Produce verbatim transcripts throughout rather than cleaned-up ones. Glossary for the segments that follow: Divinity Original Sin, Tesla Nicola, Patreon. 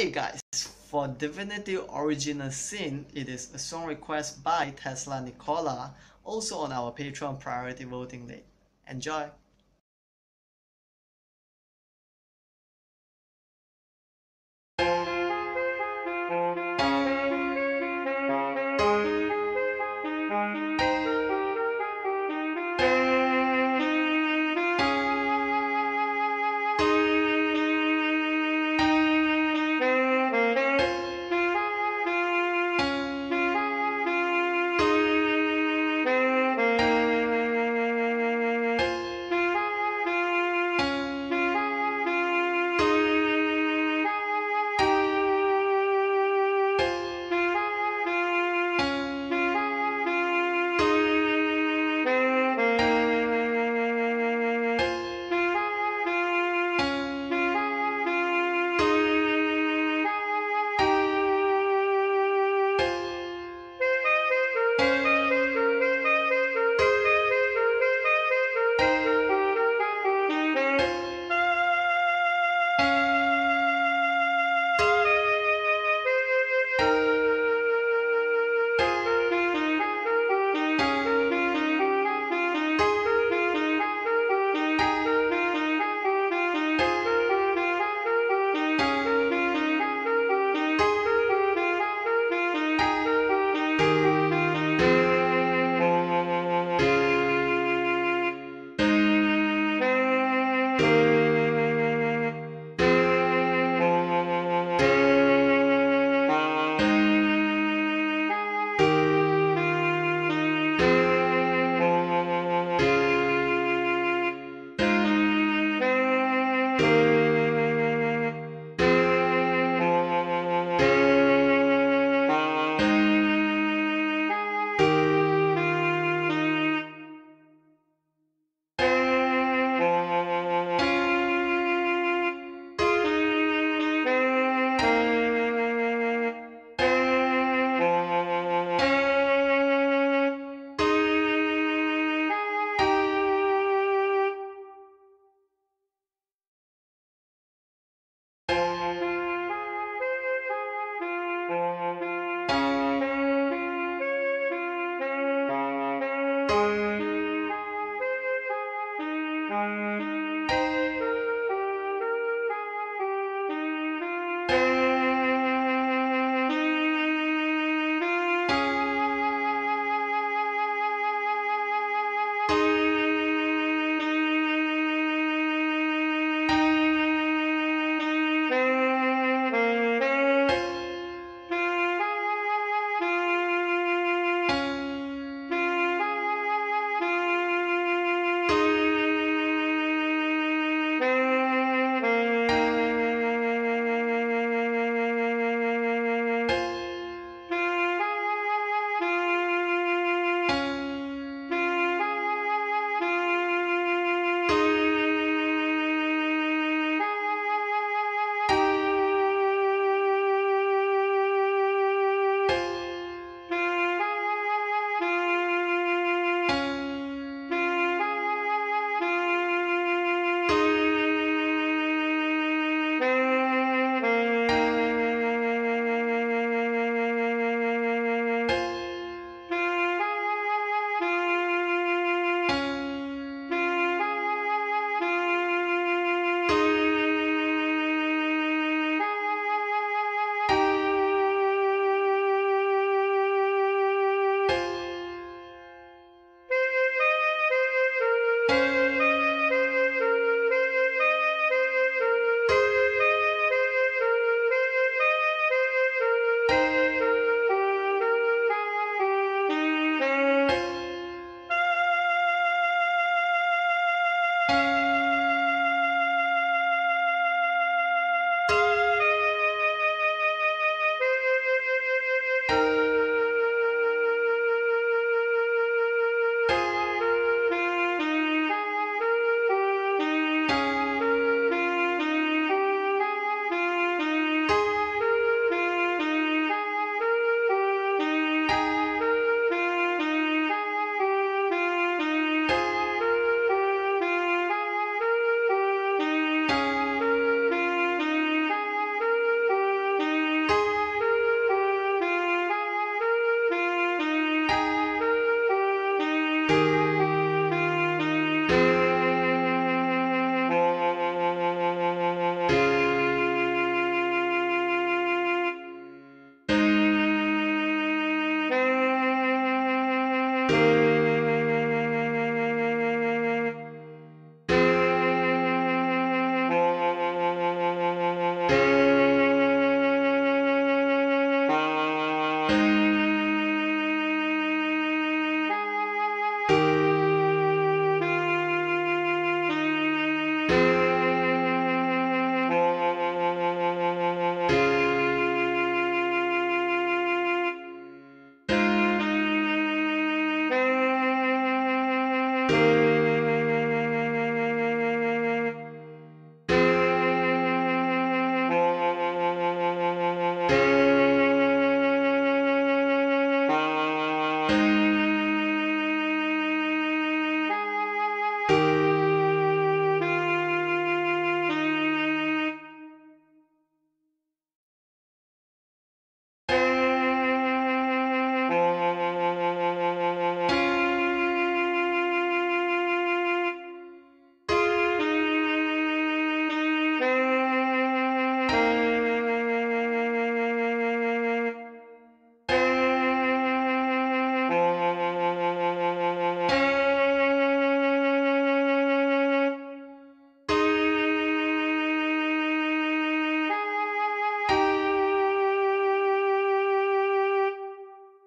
Hey guys, for Divinity Original Sin, it is a song request by Tesla Nicola, also on our Patreon priority voting list. Enjoy!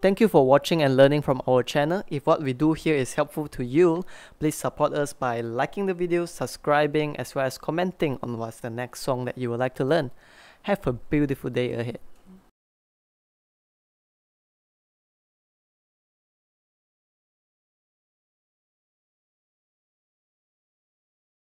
Thank you for watching and learning from our channel. If what we do here is helpful to you, please support us by liking the video, subscribing, as well as commenting on what's the next song that you would like to learn. Have a beautiful day ahead.